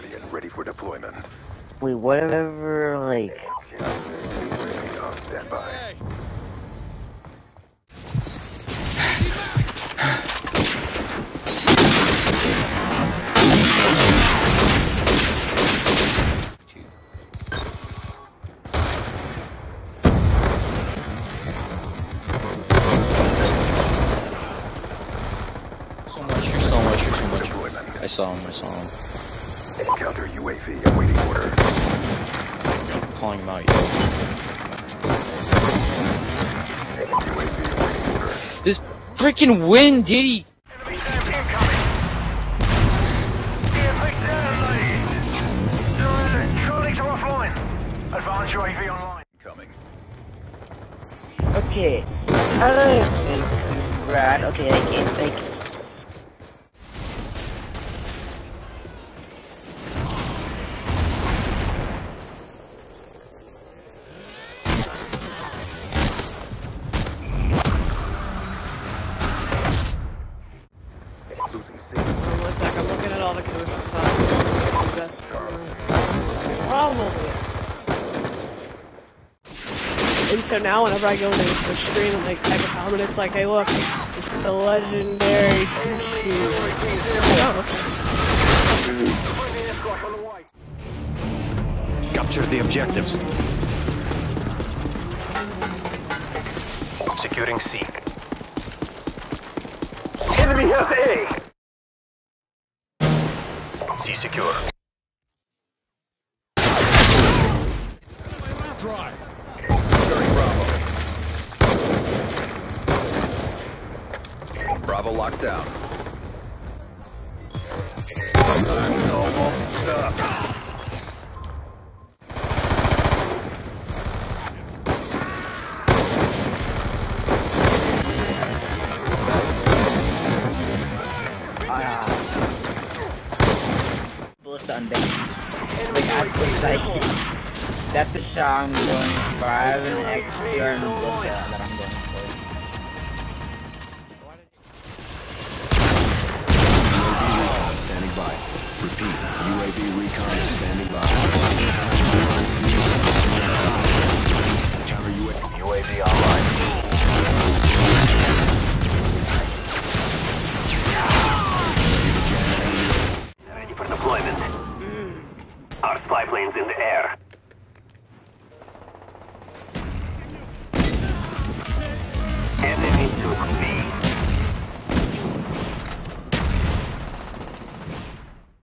Guardian ready for deployment. Wait, whatever, like... on standby. I saw him. Counter UAV awaiting order. I'm calling him out. UAV awaiting order. This freaking wind, did he? Electronics are offline. Advanced UAV online. Coming. Okay. Hello. Right. Okay. Like. And so now whenever I go to the stream and like type a comment, it's like, hey look, it's the legendary Kushi. Capture the objectives. Securing C. Enemy has A! C secure. Drive. Bravo locked down. Time's almost up. Blitz on base. That's the shot I'm going for. I have an XPR and a blitz on.